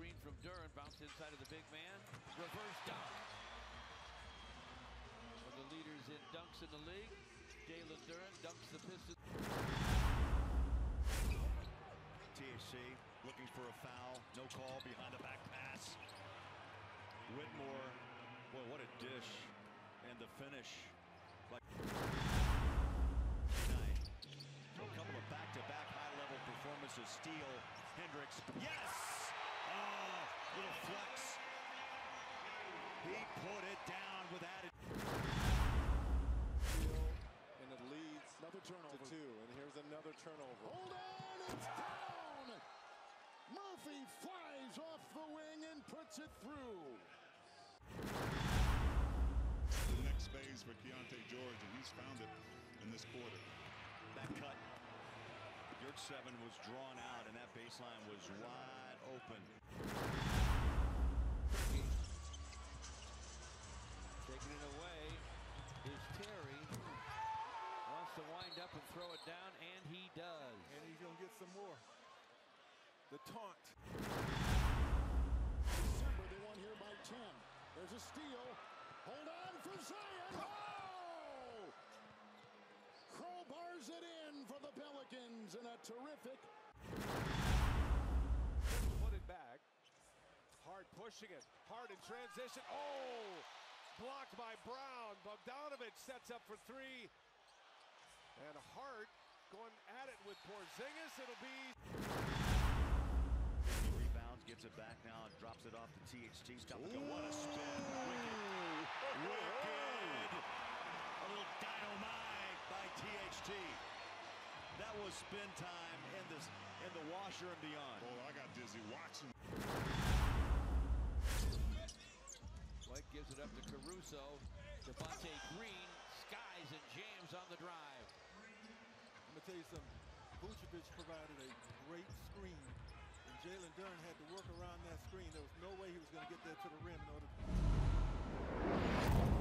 screen from Duren, bounced inside of the big man. Reverse dunk. One of the leaders in dunks in the league, Jalen Duren dunks the Pistons. THC looking for a foul, no call, behind the back pass. Whitmore, boy, what a dish. And the finish. Like a couple of back-to-back high-level performances. Steele, Hendricks, yes! Oh, little flex. He put it down with attitude. And it leads another turnover to two, and here's another turnover. Hold on, it's down! Murphy flies off the wing and puts it through. The next phase for Keontae George, and he's found it in this quarter. That cut, your seven was drawn out, and that baseline was wide open. Taking it away is Terry. Wants to wind up and throw it down, and he does. And he's going to get some more. The taunt. They won here by 10. There's a steal. Hold on for Zion. Oh! Crowbars it in for the Pelicans in a terrific. Put it back. Hard pushing it. Hard in transition. Oh! Blocked by Brown. Bogdanović sets up for three. And Hart going at it with Porzingis. It'll be. Rebounds, gets it back now, and drops it off to THT. Stop it. What a spin. Wicked. Wicked. A little dynamite by THT. That was spin time in the washer and beyond. Oh, I got dizzy watching. Blake gives it up to Caruso. Devonte Green skies and jams on the drive. I'm going to tell you something. Vucevic provided a great screen, and Jalen Duren had to work around that screen. There was no way he was going to get there to the rim in order to...